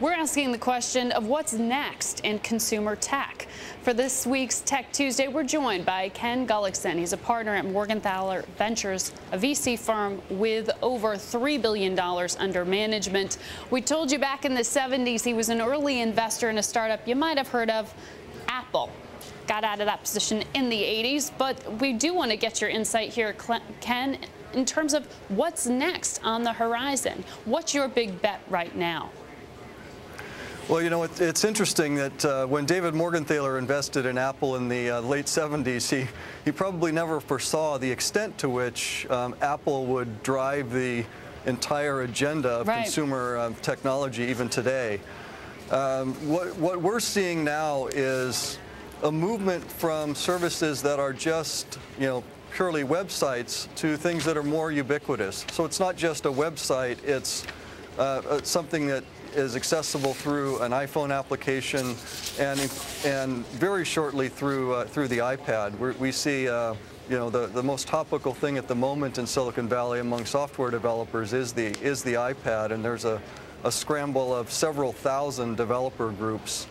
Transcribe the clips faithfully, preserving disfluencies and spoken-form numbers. We're asking the question of what's next in consumer tech. For this week's Tech Tuesday, we're joined by Ken Gullicksen. He's a partner at Morgenthaler Ventures, a V C firm with over three billion dollars under management. We told you back in the seventies he was an early investor in a startup you might have heard of, Apple. Got out of that position in the eighties, but we do want to get your insight here, Ken, in terms of what's next on the horizon. What's your big bet right now? Well, you know, it, it's interesting that uh, when David Morgenthaler invested in Apple in the uh, late seventies, he, he probably never foresaw the extent to which um, Apple would drive the entire agenda of right. consumer um, technology even today. Um, what, what we're seeing now is a movement from services that are just, you know, purely websites to things that are more ubiquitous. So it's not just a website, it's uh, something that is accessible through an iPhone application and and very shortly through uh, through the iPad. We're, we see uh, you know the the most topical thing at the moment in Silicon Valley among software developers is the is the iPad, and there's a a scramble of several thousand developer groups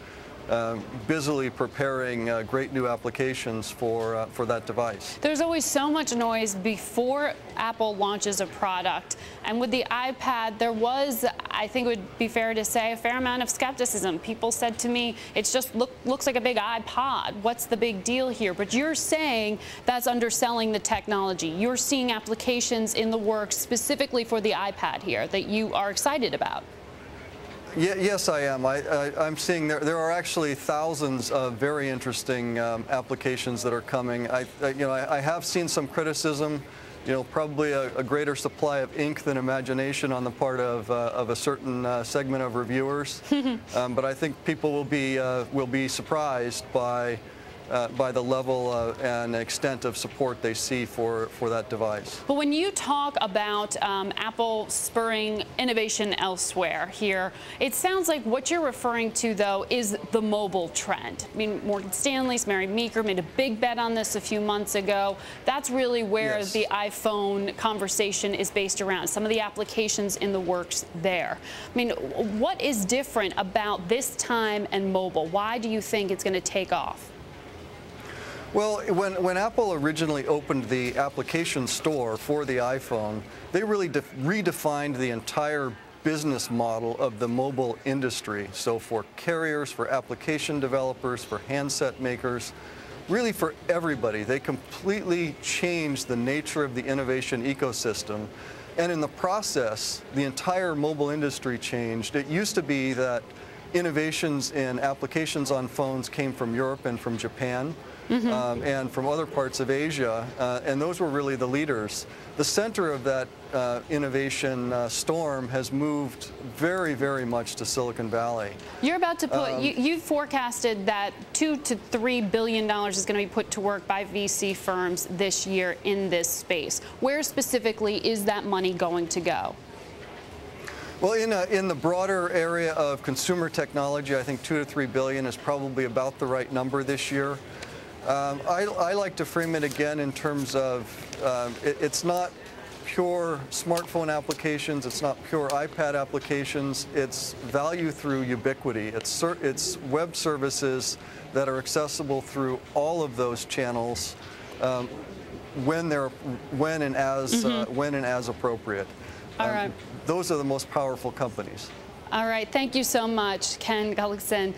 Uh, busily preparing uh, great new applications for uh, for that device. There's always so much noise before Apple launches a product, and with the iPad there was, I think it would be fair to say, a fair amount of skepticism. People said to me, it's just look, looks like a big iPod. What's the big deal here? But you're saying that's underselling the technology. You're seeing applications in the works specifically for the iPad here that you are excited about. Yes, I am. I, I, I'm seeing there, there are actually thousands of very interesting um, applications that are coming. I, I, you know, I, I have seen some criticism, you know, probably a, a greater supply of ink than imagination on the part of, uh, of a certain uh, segment of reviewers. um, but I think people will be, uh, will be surprised by Uh, by the level uh, and extent of support they see for, for that device. But when you talk about um, Apple spurring innovation elsewhere here, it sounds like what you're referring to, though, is the mobile trend. I mean, Morgan Stanley's Mary Meeker made a big bet on this a few months ago. That's really where yes. the iPhone conversation is based around, some of the applications in the works there. I mean, what is different about this time and mobile? Why do you think it's going to take off? Well, when, when Apple originally opened the application store for the iPhone, they really redefined the entire business model of the mobile industry. So for carriers, for application developers, for handset makers, really for everybody, they completely changed the nature of the innovation ecosystem. And in the process, the entire mobile industry changed. It used to be that innovations in applications on phones came from Europe and from Japan. Mm-hmm. um, and from other parts of Asia, uh, and those were really the leaders. The center of that uh, innovation uh, storm has moved very, very much to Silicon Valley. You're about to put, um, you, you forecasted that two to three billion dollars is going to be put to work by V C firms this year in this space. Where specifically is that money going to go? Well, in, a, in the broader area of consumer technology, I think two to three billion is probably about the right number this year. Um, I, I like to frame it again in terms of um, it, it's not pure smartphone applications, it's not pure iPad applications, it's value through ubiquity. It's, ser it's web services that are accessible through all of those channels um, when, they're, when, and as, mm-hmm. uh, when and as appropriate. All um, right. Those are the most powerful companies. All right, thank you so much, Ken Gullicksen.